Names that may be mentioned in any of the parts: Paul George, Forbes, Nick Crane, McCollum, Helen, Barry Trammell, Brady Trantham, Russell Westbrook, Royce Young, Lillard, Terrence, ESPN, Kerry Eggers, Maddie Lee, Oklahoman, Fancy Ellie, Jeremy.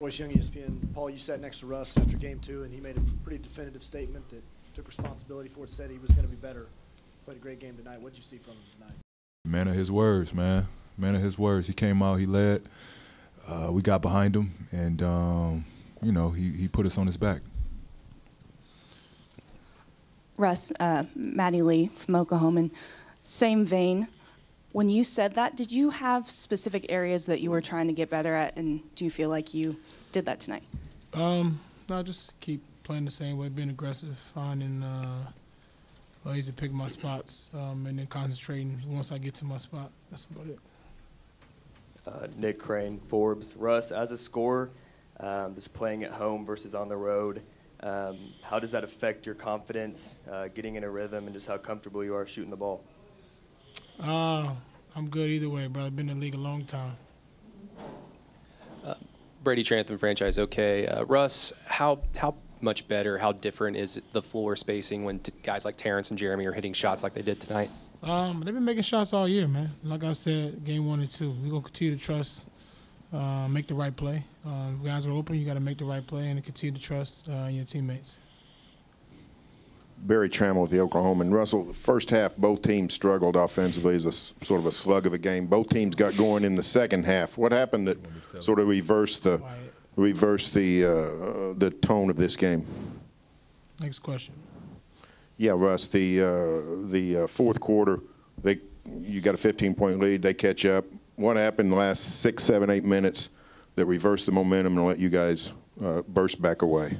Royce Young, ESPN. Paul, you sat next to Russ after game two, and he made a pretty definitive statement that took responsibility for it, said he was going to be better. Played a great game tonight. What did you see from him tonight? Man of his words, man. Man of his words. He came out, he led. We got behind him, and, you know, he put us on his back. Russ, Maddie Lee from Oklahoma. Same vein. When you said that, did you have specific areas that you were trying to get better at, and do you feel like you did that tonight? No, just keep playing the same way, being aggressive, finding ways to pick my spots, and then concentrating once I get to my spot. That's about it. Nick Crane, Forbes. Russ, as a scorer, just playing at home versus on the road, how does that affect your confidence, getting in a rhythm, and just how comfortable you are shooting the ball? I'm good either way, bro. I've been in the league a long time. Brady Trantham, franchise. Okay, Russ, how much better, how different is the floor spacing when guys like Terrence and Jeremy are hitting shots like they did tonight? They've been making shots all year, man. Like I said, game one and two, we're gonna continue to trust, make the right play. If guys are open, you got to make the right play and continue to trust your teammates. Barry Trammell with the Oklahoman. Russell, the first half, both teams struggled offensively. It was a, sort of a slug of a game. Both teams got going in the second half. What happened that sort of reversed the tone of this game? Next question. Yeah, Russ, the fourth quarter, you got a 15-point lead. They catch up. What happened in the last 6, 7, 8 minutes that reversed the momentum and let you guys burst back away?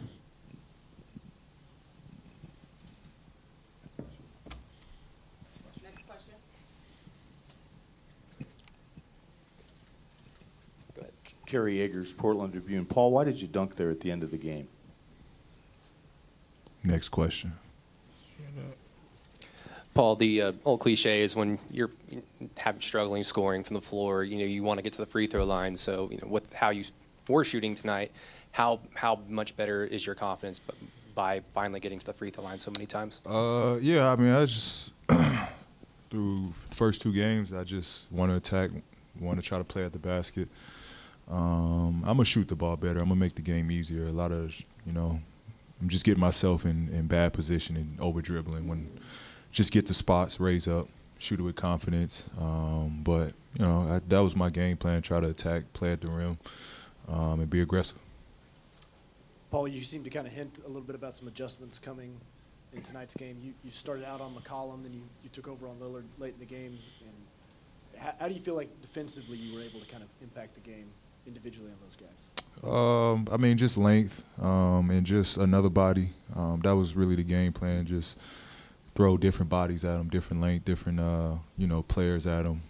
Kerry Eggers, Portland Tribune. Paul, why did you dunk there at the end of the game? Next question. Paul, the old cliche is when you're struggling scoring from the floor, you know, you want to get to the free throw line. So, you know, with how you were shooting tonight, how much better is your confidence by finally getting to the free throw line so many times? Yeah, I mean, I just through the first 2 games, I just want to attack, want to try to play at the basket. I'm going to shoot the ball better. I'm going to make the game easier. A lot of, you know, I'm just getting myself in bad position and over-dribbling. Just get to spots, raise up, shoot it with confidence. But, you know, that was my game plan, try to attack, play at the rim, and be aggressive. Paul, you seem to kind of hint a little bit about some adjustments coming in tonight's game. You started out on McCollum, then you took over on Lillard late in the game. And how do you feel like defensively you were able to kind of impact the game individually on those guys? I mean, just length and just another body. That was really the game plan, just throw different bodies at them, different length, different, you know, players at them.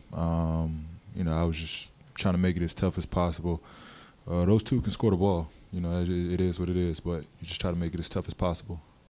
You know, I was just trying to make it as tough as possible. Those two can score the ball. You know, it is what it is, but you just try to make it as tough as possible.